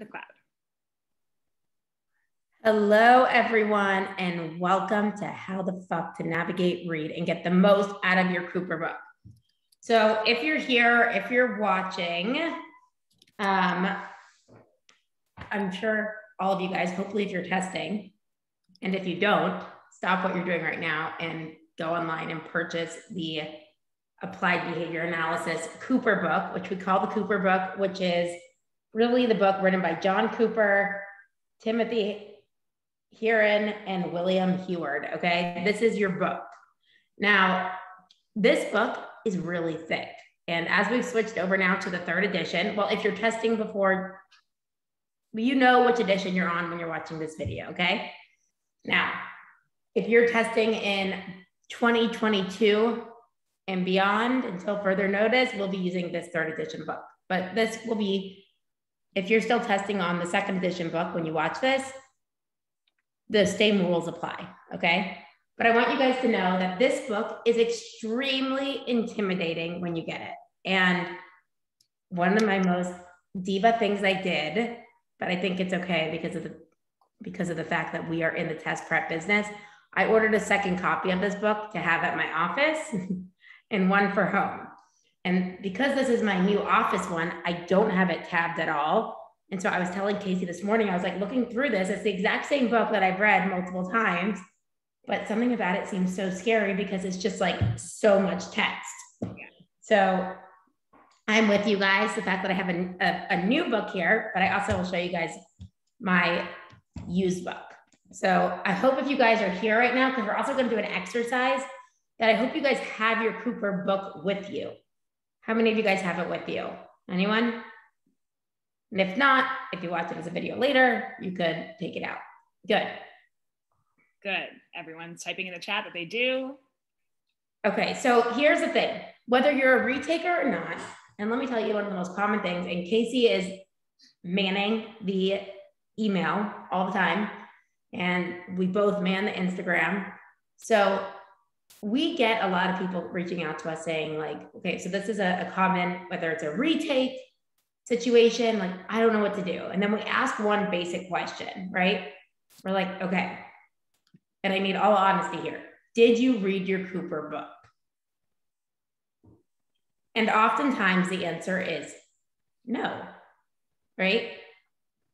the cloud. Hello, everyone, and welcome to How the Fuck to Navigate, Read, and Get the Most Out of Your Cooper Book. So if you're here, if you're watching, I'm sure all of you guys, hopefully if you're testing, and if you don't, stop what you're doing right now and go online and purchase the Applied Behavior Analysis Cooper Book, which we call the Cooper Book, which is really the book written by John Cooper, Timothy Heeren, and William Heward, okay? This is your book. Now, this book is really thick. And as we've switched over now to the third edition, well, if you're testing before, you know which edition you're on when you're watching this video, okay? Now, if you're testing in 2022 and beyond, until further notice, we'll be using this third edition book. But this will be, if you're still testing on the second edition book when you watch this, the same rules apply, okay? But I want you guys to know that this book is extremely intimidating when you get it. And one of my most diva things I did, but I think it's okay because of the fact that we are in the test prep business, I ordered a second copy of this book to have at my office and one for home. And because this is my new office one, I don't have it tabbed at all. And so I was telling Casey this morning, I was like looking through this, it's the exact same book that I've read multiple times, but something about it seems so scary because it's just like so much text. So I'm with you guys, the fact that I have a new book here, but I also will show you guys my used book. So I hope if you guys are here right now, because we're also going to do an exercise that I hope you guys have your Cooper book with you. How many of you guys have it with you? Anyone? And if not, if you watch it as a video later, you could take it out. Good. Good. Everyone's typing in the chat that they do. Okay, so here's the thing. Whether you're a retaker or not, and let me tell you one of the most common things, and Casey is manning the email all the time, and we both man the Instagram. So we get a lot of people reaching out to us saying like, okay, so this is a common, whether it's a retake situation, like, I don't know what to do. And then we ask one basic question, right? We're like, okay, and I need all honesty here. Did you read your Cooper book? And oftentimes the answer is no, right?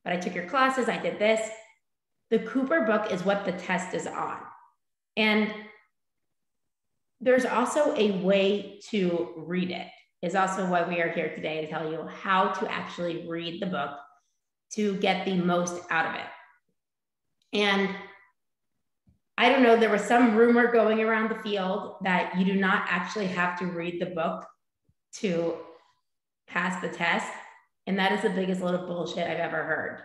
But I took your classes, I did this. The Cooper book is what the test is on. And there's also a way to read it. Is also why we are here today, to tell you how to actually read the book to get the most out of it. And I don't know, there was some rumor going around the field that you do not actually have to read the book to pass the test. And that is the biggest load of bullshit I've ever heard.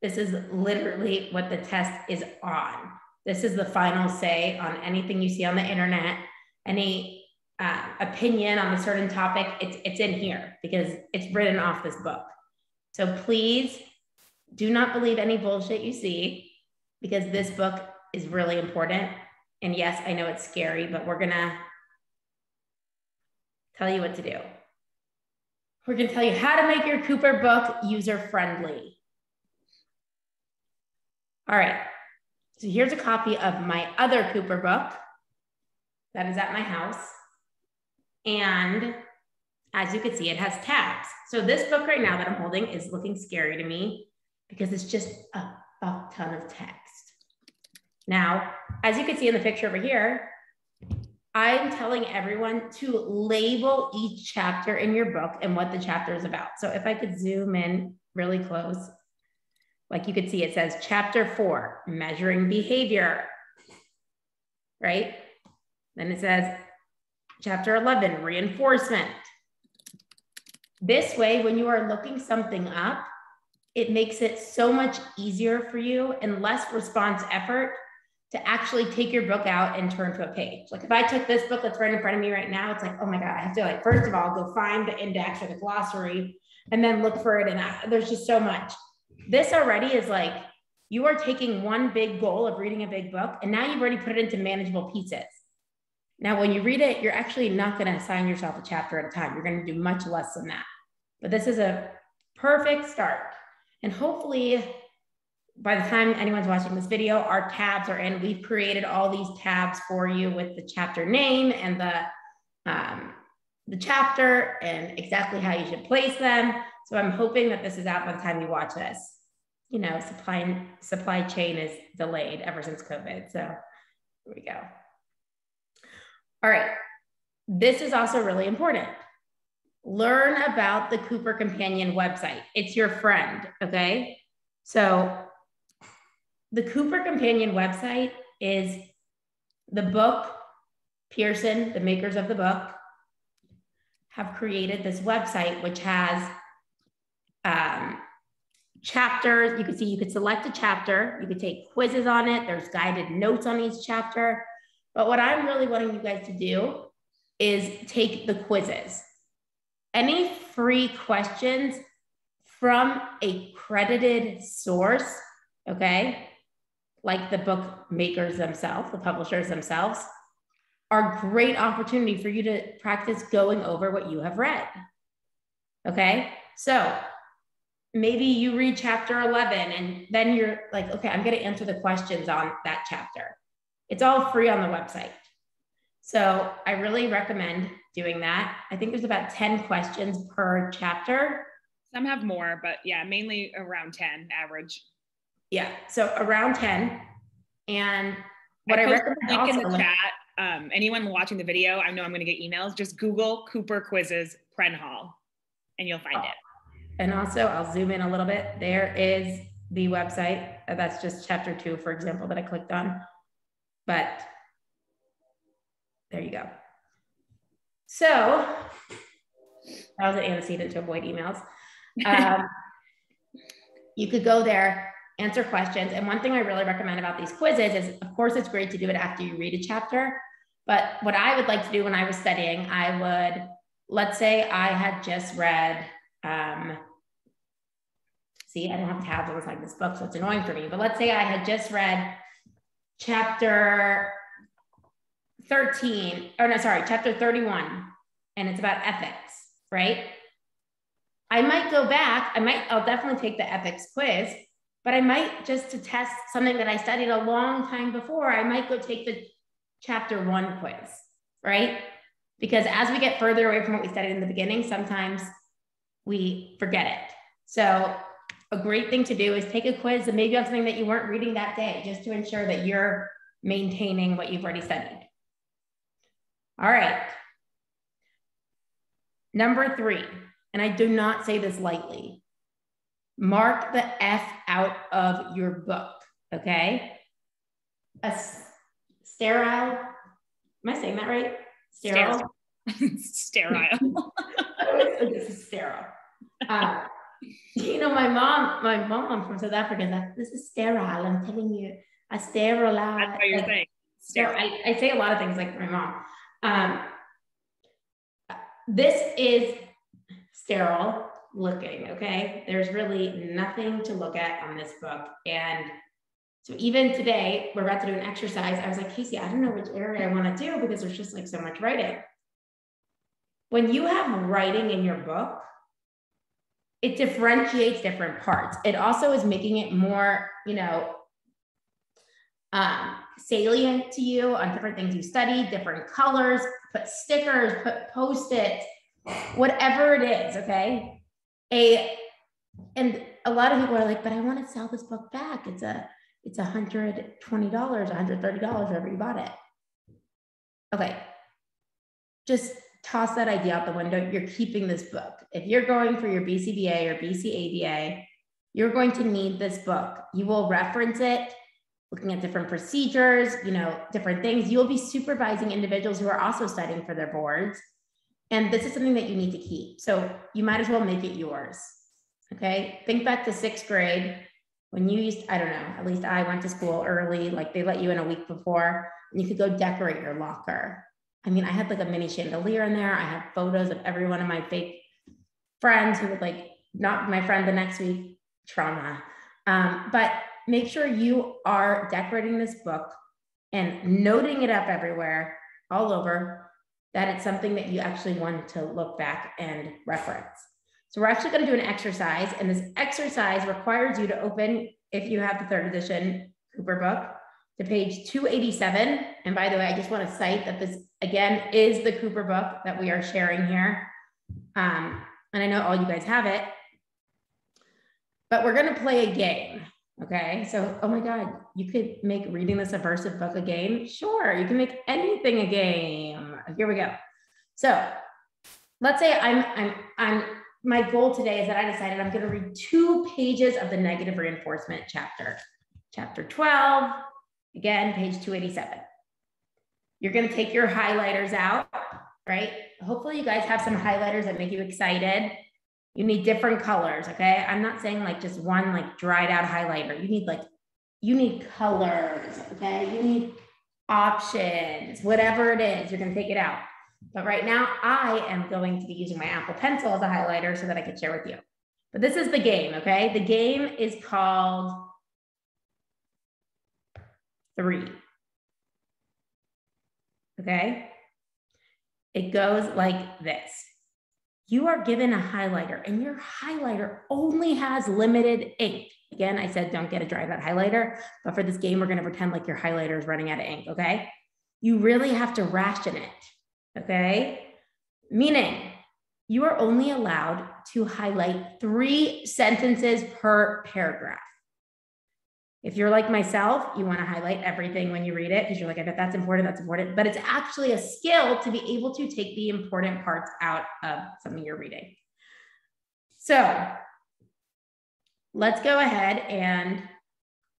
This is literally what the test is on. This is the final say on anything you see on the internet, any opinion on a certain topic, it's in here because it's written off this book. So please do not believe any bullshit you see because this book is really important. And yes, I know it's scary, but we're gonna tell you what to do. We're gonna tell you how to make your Cooper book user-friendly. All right, so here's a copy of my other Cooper book that is at my house. And as you can see, it has tabs. So this book right now that I'm holding is looking scary to me because it's just a fuck ton of text. Now, as you can see in the picture over here, I'm telling everyone to label each chapter in your book and what the chapter is about. So if I could zoom in really close, like you could see, it says chapter 4, measuring behavior, right? Then it says, Chapter 11, reinforcement. This way, when you are looking something up, it makes it so much easier for you and less response effort to actually take your book out and turn to a page. Like if I took this book that's right in front of me right now, it's like, oh my God, I have to like, first of all, go find the index or the glossary and then look for it. And there's just so much. This already is like, you are taking one big goal of reading a big book and now you've already put it into manageable pieces. Now, when you read it, you're actually not going to assign yourself a chapter at a time. You're going to do much less than that. But this is a perfect start. And hopefully by the time anyone's watching this video, our tabs are in. We've created all these tabs for you with the chapter name and the chapter and exactly how you should place them. So I'm hoping that this is out by the time you watch this. You know, supply chain is delayed ever since COVID. So here we go. All right. This is also really important. Learn about the Cooper Companion website. It's your friend, okay? So the Cooper Companion website is the book, Pearson, the makers of the book, have created this website, which has chapters. You can see, you could select a chapter, you could take quizzes on it. There's guided notes on each chapter. But what I'm really wanting you guys to do is take the quizzes. Any free questions from a credited source, okay, like the book makers themselves, the publishers themselves, are a great opportunity for you to practice going over what you have read, okay? So maybe you read chapter 11 and then you're like, okay, I'm gonna answer the questions on that chapter. It's all free on the website. So I really recommend doing that. I think there's about 10 questions per chapter. Some have more, but yeah, mainly around 10 average. Yeah, so around 10. And what I recommend also in the chat, anyone watching the video, I know I'm gonna get emails, just Google Cooper Quizzes Prentice Hall and you'll find it. And also I'll zoom in a little bit. There is the website. That's just chapter 2, for example, that I clicked on, but there you go. So that was an antecedent to avoid emails. You could go there, answer questions. And one thing I really recommend about these quizzes is, of course, it's great to do it after you read a chapter. But what I would like to do when I was studying, I would, let's say I had just read, see, I don't have tabs on like this book, so it's annoying for me. But let's say I had just read chapter 13, or no, sorry, chapter 31, and it's about ethics, right? I might go back, I'll definitely take the ethics quiz, but I might, just to test something that I studied a long time before, I might go take the chapter 1 quiz, right? Because as we get further away from what we studied in the beginning, sometimes we forget it. So a great thing to do is take a quiz and maybe on something that you weren't reading that day, just to ensure that you're maintaining what you've already studied. All right. Number 3, and I do not say this lightly, mark the F out of your book, okay? A sterile, am I saying that right? Sterile? Sterile. This is sterile. You know, my mom from South Africa is like, this is sterile, I'm telling you, I sterile. That's what you're saying. Sterile. I say a lot of things like my mom. This is sterile looking, okay? There's really nothing to look at on this book. And so even today, we're about to do an exercise. I was like, Casey, I don't know which area I want to do because there's just like so much writing. When you have writing in your book, it differentiates different parts. It also is making it more, you know, salient to you on different things you study, different colors, put stickers, put post-its, whatever it is, okay? And a lot of people are like, but I want to sell this book back. It's $120, $130 wherever you bought it. Okay, just toss that idea out the window. You're keeping this book. If you're going for your BCBA or BCABA, you're going to need this book. You will reference it, looking at different procedures, you know, different things. You'll be supervising individuals who are also studying for their boards. And this is something that you need to keep. So you might as well make it yours, okay? Think back to 6th grade when you used, I don't know, at least I went to school early, like they let you in a week before, and you could go decorate your locker. I mean, I had like a mini chandelier in there. I had photos of every one of my fake friends who would like, not my friend the next week, trauma. But make sure you are decorating this book and noting it up everywhere, all over, that it's something that you actually want to look back and reference. So we're actually going to do an exercise, and this exercise requires you to open, if you have the third edition Cooper book, to page 287. And by the way, I just want to cite that this, again, is the Cooper book that we are sharing here. And I know all you guys have it, but we're going to play a game. Okay, so, oh my God, you could make reading this aversive book a game? Sure, you can make anything a game. Here we go. So let's say my goal today is that I decided I'm gonna read 2 pages of the negative reinforcement chapter. Chapter 12, again, page 287. You're gonna take your highlighters out, right? Hopefully you guys have some highlighters that make you excited. You need different colors, okay? I'm not saying like just one like dried out highlighter. You need like, you need colors, okay? You need options, whatever it is, you're gonna take it out. But right now I am going to be using my Apple Pencil as a highlighter so that I could share with you. But this is the game, okay? The game is called 3. Okay? It goes like this. You are given a highlighter and your highlighter only has limited ink. Again, I said, don't get a dried out highlighter, but for this game, we're gonna pretend like your highlighter is running out of ink, okay? You really have to ration it, okay? Meaning, you are only allowed to highlight 3 sentences per paragraph. If you're like myself, you wanna highlight everything when you read it, because you're like, I bet that's important, but it's actually a skill to be able to take the important parts out of something you're reading. So let's go ahead, and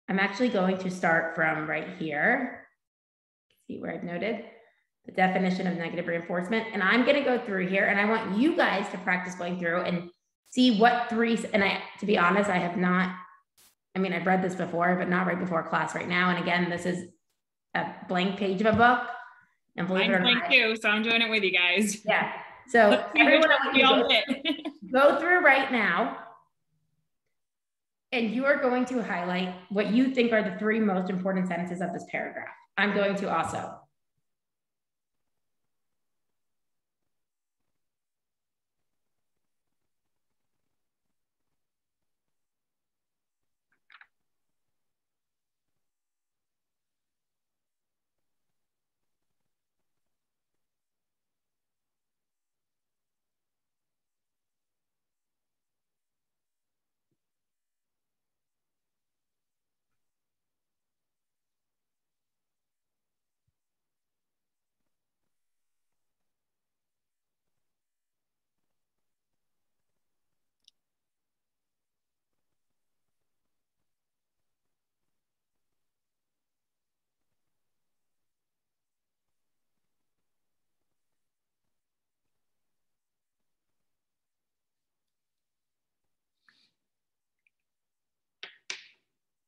I'm actually going to start from right here. See where I've noted the definition of negative reinforcement. And I'm gonna go through here, and I want you guys to practice going through and see what 3, and to be honest, I have not, I mean, I've read this before, but not right before class right now. And again, this is a blank page of a book. And believe it or not, I'm blank too, so I'm doing it with you guys. Yeah. So everyone go through right now, and you are going to highlight what you think are the 3 most important sentences of this paragraph. I'm going to also.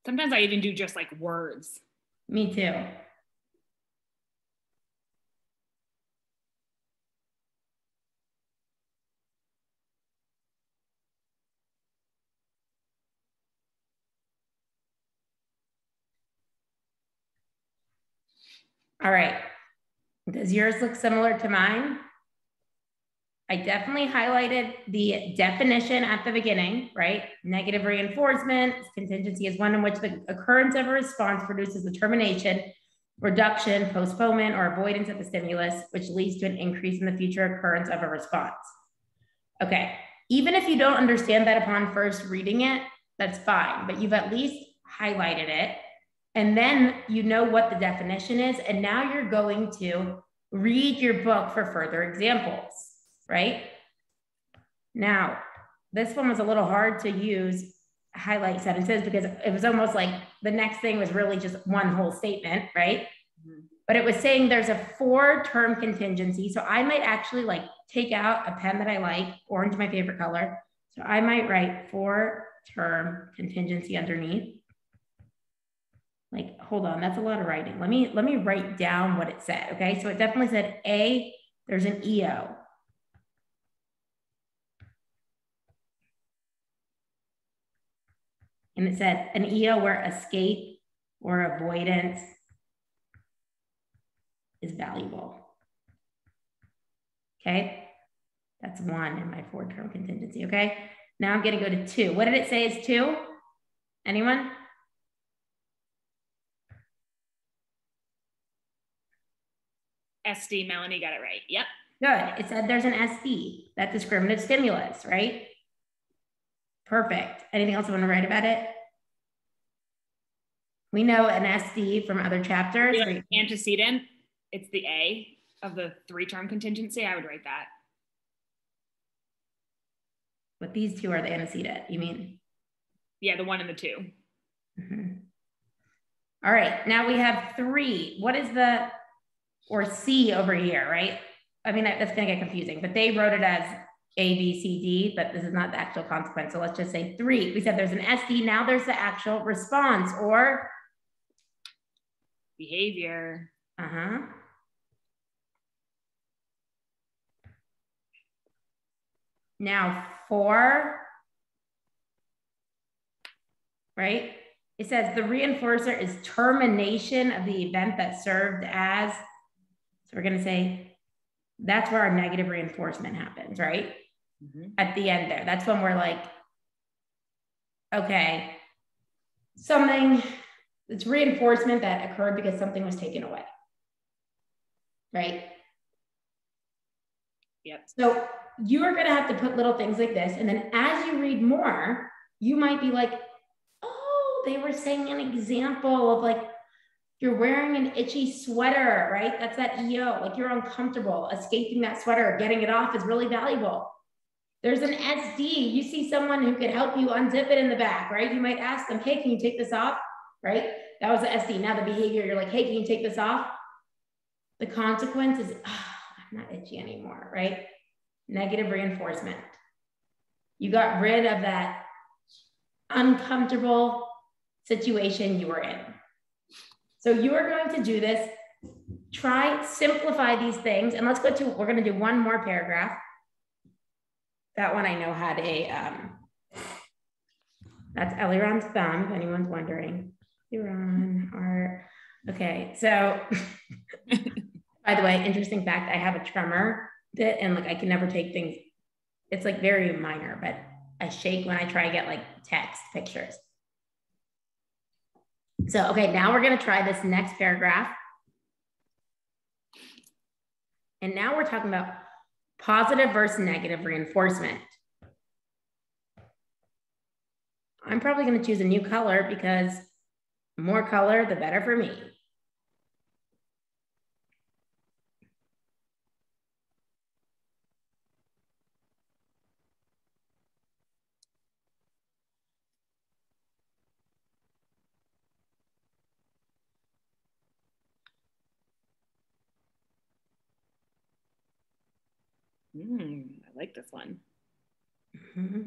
Sometimes I even do just like words. Me too. All right. Does yours look similar to mine? I definitely highlighted the definition at the beginning, right? Negative reinforcement, contingency is one in which the occurrence of a response produces the termination, reduction, postponement, or avoidance of the stimulus, which leads to an increase in the future occurrence of a response. Okay, even if you don't understand that upon first reading it, that's fine, but you've at least highlighted it. And then you know what the definition is, and now you're going to read your book for further examples. Right? Now, this one was a little hard to use highlight sentences because it was almost like the next thing was really just one whole statement, right? Mm-hmm. But it was saying there's a 4-term contingency. So I might actually like take out a pen that I like, orange, my favorite color. So I might write 4-term contingency underneath. Like, hold on, that's a lot of writing. Let me write down what it said, okay? So it definitely said A, there's an EO. And it said an EO where escape or avoidance is valuable. Okay, That's one in my four-term contingency, okay? Now I'm gonna go to two. What did it say is two? Anyone? SD, Melanie got it right, yep. Good, it said there's an SD, that discriminative stimulus, right? Perfect. Anything else you want to write about it? We know an SD from other chapters. Yeah, antecedent, it's the A of the three-term contingency, I would write that. But these two are the antecedent, you mean? Yeah, the one and the two. Mm-hmm. All right, now we have three. What is the, or C over here, right? I mean, that's gonna get confusing, but they wrote it as A, B, C, D, but this is not the actual consequence. So let's just say three. We said there's an SD, now there's the actual response or behavior. Uh-huh. Now four, right? It says the reinforcer is termination of the event that served as, so we're gonna say, that's where our negative reinforcement happens, right? Mm-hmm. At the end there, that's when we're like, okay, something, it's reinforcement that occurred because something was taken away, right? Yep. So you are gonna have to put little things like this. And then as you read more, you might be like, oh, they were saying an example of like, you're wearing an itchy sweater, right? That's that EO, like you're uncomfortable. Escaping that sweater, getting it off is really valuable. There's an SD. You see someone who could help you unzip it in the back, right? You might ask them, hey, can you take this off, right? That was the SD. Now the behavior, you're like, hey, can you take this off? The consequence is, oh, I'm not itchy anymore, right? Negative reinforcement. You got rid of that uncomfortable situation you were in. So you are going to do this, try simplify these things. And let's go to, we're gonna do one more paragraph. That one I know had a, that's Eliram's thumb, if anyone's wondering. Eliram, art, okay. So by the way, interesting fact, I have a tremor bit and like I can never take things. It's like very minor, but I shake when I try to get like text pictures. So, okay, now we're gonna try this next paragraph. And now we're talking about positive versus negative reinforcement. I'm probably gonna choose a new color because more color, the better for me. I like this one. Mm-hmm.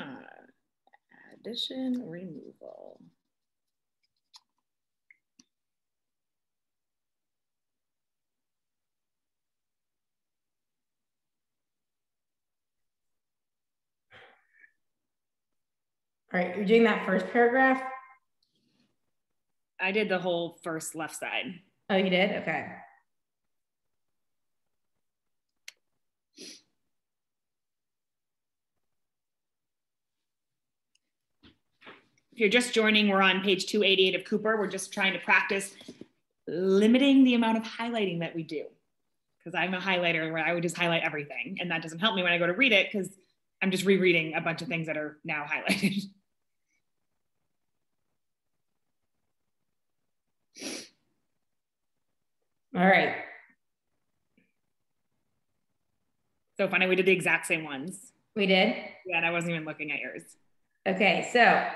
Ah, addition, removal. All right, you're doing that first paragraph? I did the whole first left side. Oh, you did? Okay. If you're just joining, we're on page 288 of Cooper. We're just trying to practice limiting the amount of highlighting that we do. Because I'm a highlighter where I would just highlight everything. And that doesn't help me when I go to read it because I'm just rereading a bunch of things that are now highlighted. All right. So funny, we did the exact same ones. We did? Yeah, and I wasn't even looking at yours. Okay, so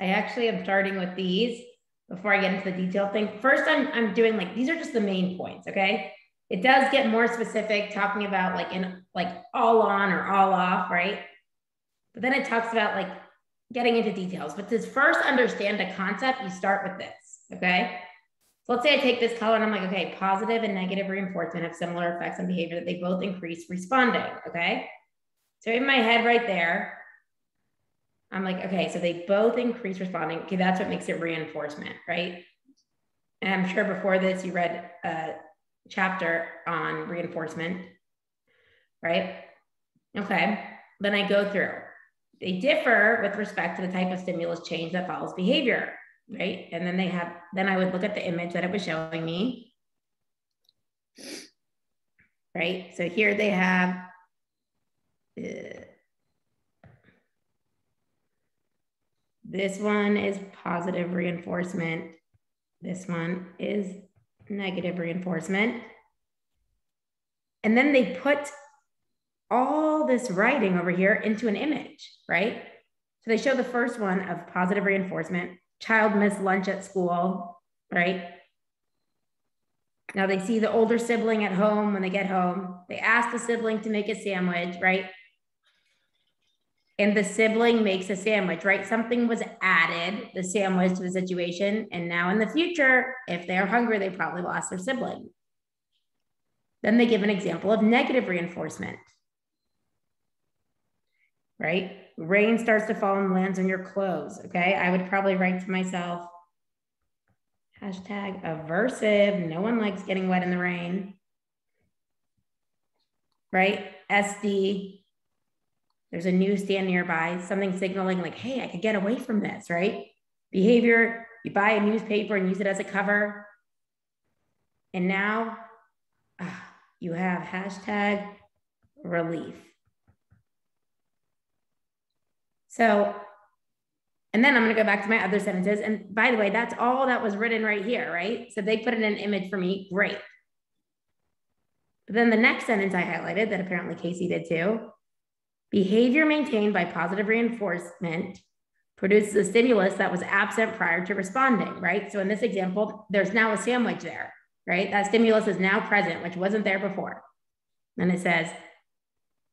I actually am starting with these before I get into the detail thing. First, I'm doing like, these are just the main points, okay? It does get more specific talking about like in like all on or all off, right? But then it talks about like getting into details. But to first understand a concept, you start with this, okay? So let's say I take this color and I'm like, okay, positive and negative reinforcement have similar effects on behavior that they both increase responding, okay? So in my head right there, I'm like, okay, so they both increase responding. Okay, that's what makes it reinforcement, right? And I'm sure before this you read a chapter on reinforcement, right? Okay, then I go through. They differ with respect to the type of stimulus change that follows behavior, right? And then they have, then I would look at the image that it was showing me, right? So here they have, this one is positive reinforcement. This one is negative reinforcement. And then they put all this writing over here into an image, right? So they show the first one of positive reinforcement, child missed lunch at school, right? Now they see the older sibling at home when they get home. They ask the sibling to make a sandwich, right? And the sibling makes a sandwich, right? Something was added, the sandwich, to the situation. And now in the future, if they're hungry, they probably lost their sibling. Then they give an example of negative reinforcement, right? Rain starts to fall and lands on your clothes, okay? I would probably write to myself, hashtag aversive, no one likes getting wet in the rain, right? SD, there's a newsstand nearby, something signaling like, hey, I could get away from this, right? Behavior, you buy a newspaper and use it as a cover. And now you have hashtag relief. So, and then I'm going to go back to my other sentences. And by the way, that's all that was written right here, right? So they put in an image for me. Great. But then the next sentence I highlighted that apparently Casey did too. Behavior maintained by positive reinforcement produces a stimulus that was absent prior to responding, right? So in this example, there's now a sandwich there, right? That stimulus is now present, which wasn't there before. And it says,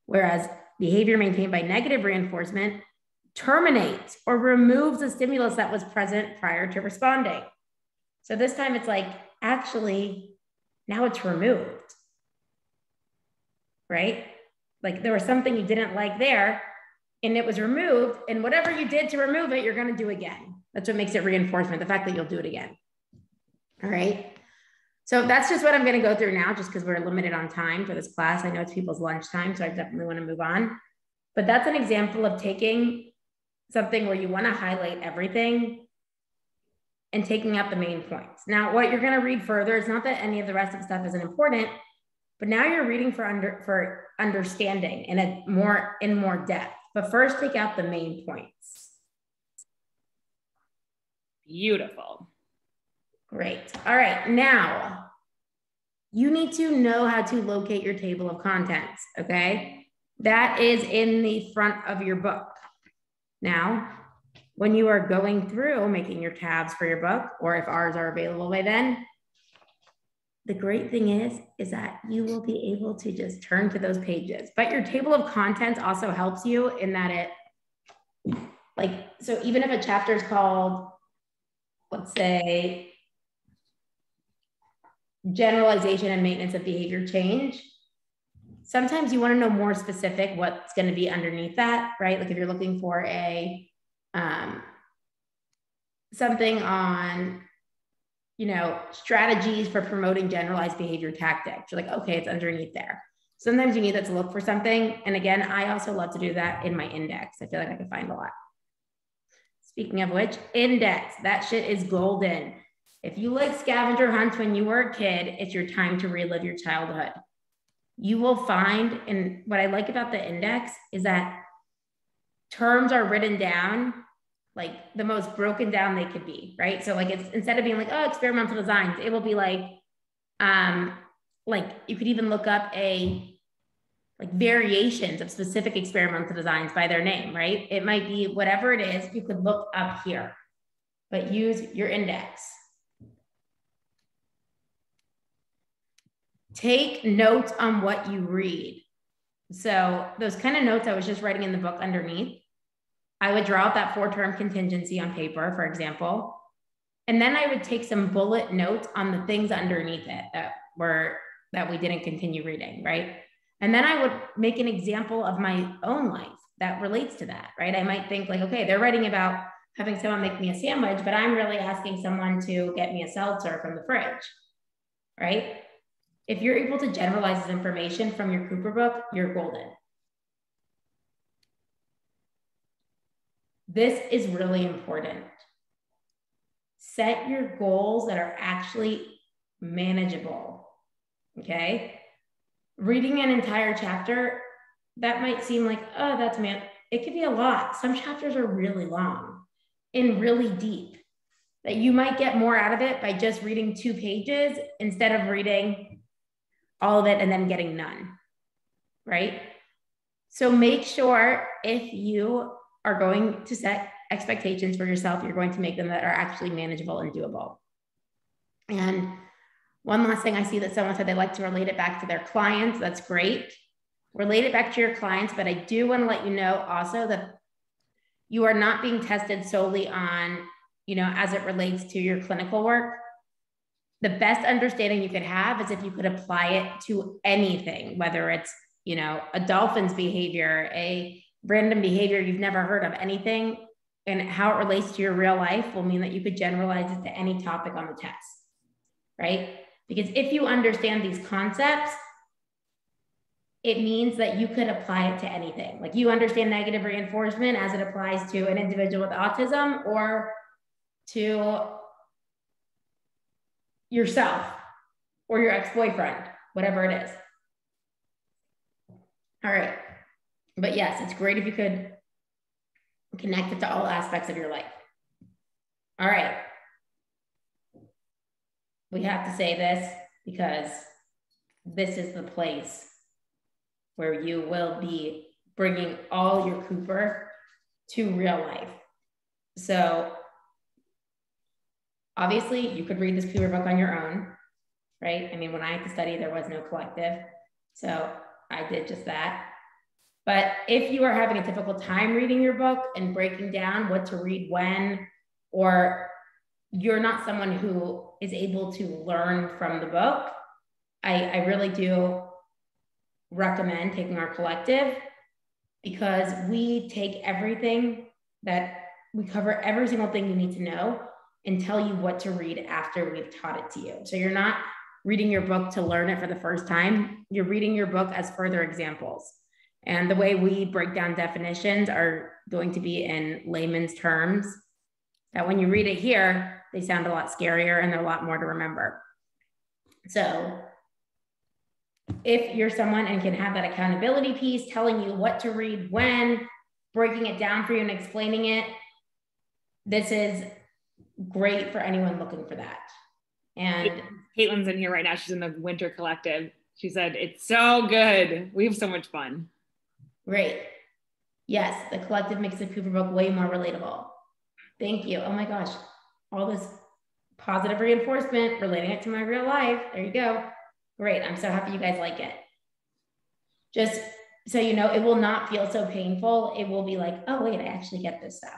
whereas behavior maintained by negative reinforcement terminates or removes a stimulus that was present prior to responding. So this time it's like, actually, now it's removed, right? Like there was something you didn't like there and it was removed, and whatever you did to remove it, you're gonna do again. That's what makes it reinforcement, the fact that you'll do it again, all right? So that's just what I'm gonna go through now, just because we're limited on time for this class. I know it's people's lunchtime, so I definitely wanna move on. But that's an example of taking something where you wanna highlight everything and taking out the main points. Now, what you're gonna read further, it's not that any of the rest of the stuff isn't important, but now you're reading for understanding in more depth. But first, take out the main points. Beautiful. Great. All right. Now, you need to know how to locate your table of contents, okay? That is in the front of your book. Now, when you are going through making your tabs for your book, or if ours are available by then, the great thing is that you will be able to just turn to those pages. But your table of contents also helps you in that it, like, so even if a chapter is called, let's say, generalization and maintenance of behavior change, sometimes you want to know more specific what's going to be underneath that, right? Like if you're looking for a, something on, you know, strategies for promoting generalized behavior tactics. You're like, okay, it's underneath there. Sometimes you need that to look for something. And again, I also love to do that in my index. I feel like I can find a lot. Speaking of which, index, that shit is golden. If you like scavenger hunts when you were a kid, it's your time to relive your childhood. You will find, and what I like about the index is that terms are written down like the most broken down they could be, right? So like it's, instead of being like, oh, experimental designs, it will be like you could even look up a, like variations of specific experimental designs by their name, right? It might be whatever it is, you could look up here. but use your index. Take notes on what you read. So those kind of notes I was just writing in the book underneath, I would draw out that four-term contingency on paper, for example, and then I would take some bullet notes on the things underneath it that we didn't continue reading, right? And then I would make an example of my own life that relates to that, right? I might think like, okay, they're writing about having someone make me a sandwich, but I'm really asking someone to get me a seltzer from the fridge, right? If you're able to generalize this information from your Cooper book, you're golden. This is really important. Set your goals that are actually manageable, okay? Reading an entire chapter, that might seem like, oh, that's man. It could be a lot. Some chapters are really long and really deep that you might get more out of it by just reading 2 pages instead of reading all of it and then getting none, right? So make sure if you are going to set expectations for yourself, you're going to make them that are actually manageable and doable. And one last thing, I see that someone said they like to relate it back to their clients. That's great. Relate it back to your clients, but I do want to let you know also that you are not being tested solely on, you know, as it relates to your clinical work. The best understanding you could have is if you could apply it to anything, whether it's, you know, a dolphin's behavior, a random behavior you've never heard of, anything, and how it relates to your real life will mean that you could generalize it to any topic on the test, right? Because if you understand these concepts, it means that you could apply it to anything. Like you understand negative reinforcement as it applies to an individual with autism or to yourself or your ex-boyfriend, whatever it is. All right. But yes, it's great if you could connect it to all aspects of your life. All right. We have to say this because this is the place where you will be bringing all your Cooper to real life. So obviously you could read this Cooper book on your own, right? I mean, when I had to study, there was no collective. So I did just that. But if you are having a difficult time reading your book and breaking down what to read when, or you're not someone who is able to learn from the book, I really do recommend taking our collective, because we take everything that we cover, every single thing you need to know, and tell you what to read after we've taught it to you. So you're not reading your book to learn it for the first time. You're reading your book as further examples. And the way we break down definitions are going to be in layman's terms that when you read it here, they sound a lot scarier and they're a lot more to remember. So if you're someone and can have that accountability piece, telling you what to read when, breaking it down for you and explaining it, this is great for anyone looking for that. And Caitlin's in here right now. She's in the winter collective. She said, it's so good. We have so much fun. Great. Yes, the collective makes the Cooper book way more relatable. Thank you. Oh my gosh. All this positive reinforcement, relating it to my real life. There you go. Great. I'm so happy you guys like it. Just so you know, it will not feel so painful. It will be like, oh wait, I actually get this stuff.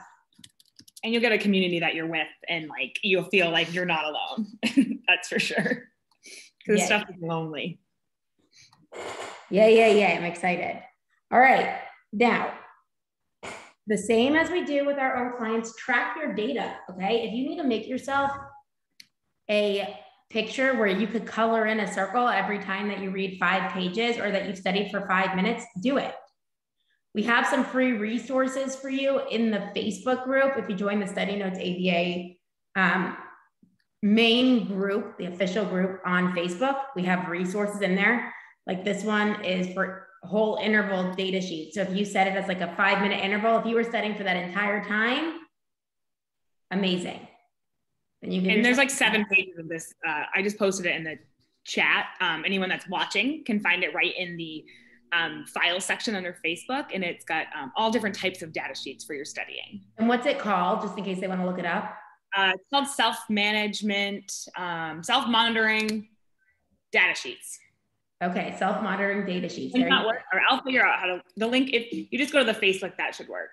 And you'll get a community that you're with, and like you'll feel like you're not alone. That's for sure. Because stuff is lonely. Yeah. I'm excited. All right. Now, the same as we do with our own clients, track your data. Okay. If you need to make yourself a picture where you could color in a circle every time that you read 5 pages or that you've studied for 5 minutes, do it. We have some free resources for you in the Facebook group. If you join the Study Notes ABA main group, the official group on Facebook, we have resources in there. Like this one is for whole interval data sheet. So if you set it as like a 5-minute interval, if you were studying for that entire time, amazing. And there's like 7 pages of this. I just posted it in the chat. Anyone that's watching can find it right in the file section under Facebook. And it's got all different types of data sheets for your studying. And what's it called, just in case they want to look it up? It's called self-management, self-monitoring data sheets. Okay, self-monitoring data sheets. There not work, or I'll figure out how to, the link, if you just go to the Facebook, that should work.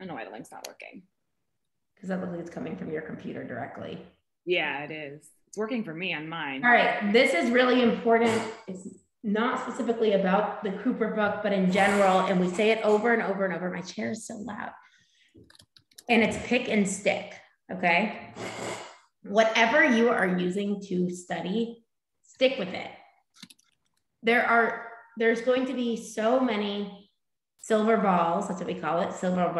I don't know why the link's not working. Because that looks like it's coming from your computer directly. Yeah, it is. It's working for me on mine. All right, this is really important. It's not specifically about the Cooper book, but in general, and we say it over and over and over. My chair is so loud. And it's pick and stick, okay? Whatever you are using to study, stick with it. There's going to be so many silver balls. That's what we call it. Silver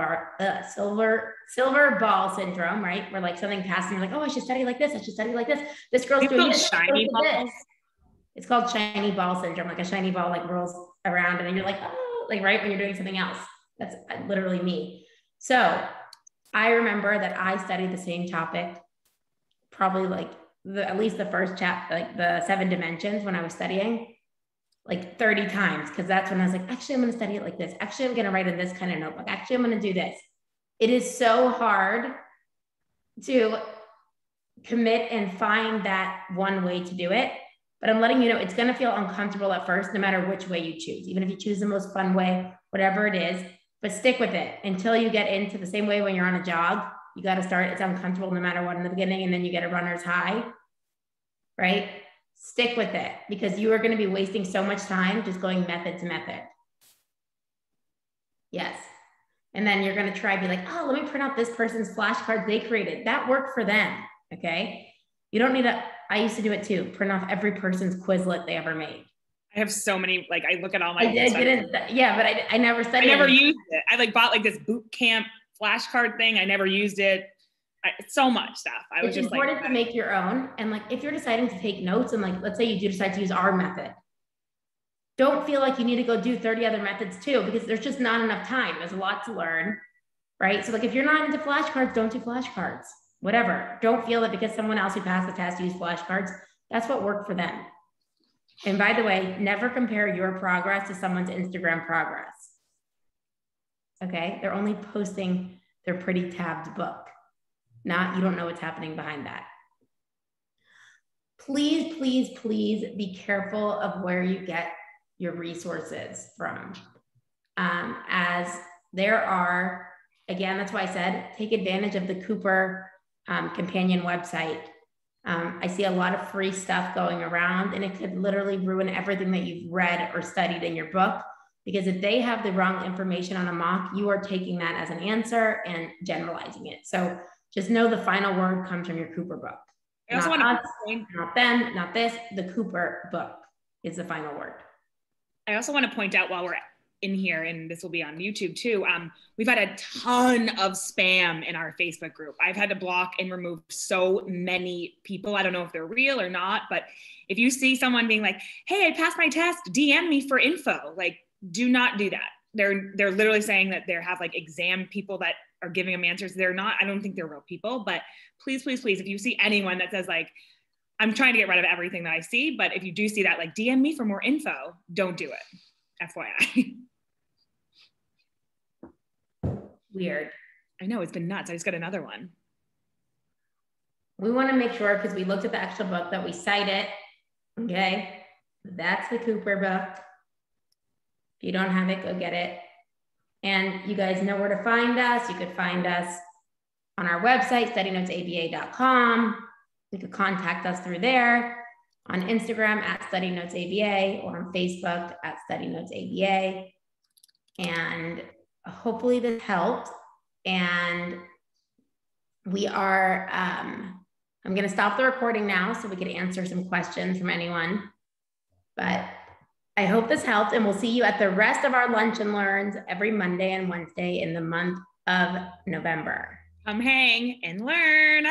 ball syndrome, right? Where like something passed and you're like, oh, I should study like this. I should study like this. This girl's doing this. Shiny balls. It's called shiny ball syndrome. Like a shiny ball like rolls around and then you're like, oh, like right when you're doing something else. That's literally me. So I remember that I studied the same topic, probably like at least the first chapter, like the 7 dimensions when I was studying, like 30 times, because that's when I was like, actually, I'm going to study it like this. Actually, I'm going to write in this kind of notebook. Actually, I'm going to do this. It is so hard to commit and find that one way to do it. But I'm letting you know, it's going to feel uncomfortable at first, no matter which way you choose, even if you choose the most fun way, whatever it is, but stick with it until you get into the same way when you're on a jog. You got to start, it's uncomfortable no matter what in the beginning, and then you get a runner's high, right? Stick with it, because you are going to be wasting so much time just going method to method. Yes. And then you're going to try to be like, oh, let me print out this person's flashcards they created. That worked for them. Okay. You don't need to, I used to do it too. Print off every person's Quizlet they ever made. I have so many, like I look at all my. I never studied. I never used it. I like bought like this boot camp flashcard thing. I never used it. So much stuff. I was just like, it's important to make your own. And like, if you're deciding to take notes and like, let's say you do decide to use our method, don't feel like you need to go do 30 other methods too, because there's just not enough time. There's a lot to learn, right? So like, if you're not into flashcards, don't do flashcards, whatever. Don't feel that because someone else who passed the test used flashcards, that's what worked for them. And by the way, never compare your progress to someone's Instagram progress. Okay. They're only posting their pretty tabbed book. Not, you don't know what's happening behind that. Please, please, please be careful of where you get your resources from. As there are, again, that's why I said, take advantage of the Cooper companion website. I see a lot of free stuff going around, and it could literally ruin everything that you've read or studied in your book, because if they have the wrong information on a mock, you are taking that as an answer and generalizing it. So just know the final word comes from your Cooper book. I also want to point out, not them, not this, the Cooper book is the final word. I also want to point out while we're in here, and this will be on YouTube too, we've had a ton of spam in our Facebook group. I've had to block and remove so many people. I don't know if they're real or not, but if you see someone being like, hey, I passed my test, DM me for info, like do not do that. They're literally saying that they have like exam people that are giving them answers. They're not, I don't think they're real people, but please, please, please, if you see anyone that says like, I'm trying to get rid of everything that I see, but if you do see that, like DM me for more info, don't do it, FYI. Weird. I know, it's been nuts. I just got another one. We wanna make sure, because we looked at the actual book, that we cite it, okay? That's the Cooper book. If you don't have it, go get it. And you guys know where to find us. You could find us on our website, studynotesaba.com. You could contact us through there, on Instagram at studynotesaba, or on Facebook at studynotesaba. And hopefully this helped. And we are, I'm going to stop the recording now so we could answer some questions from anyone. But I hope this helped, and we'll see you at the rest of our Lunch and Learns every Monday and Wednesday in the month of November. Come hang and learn.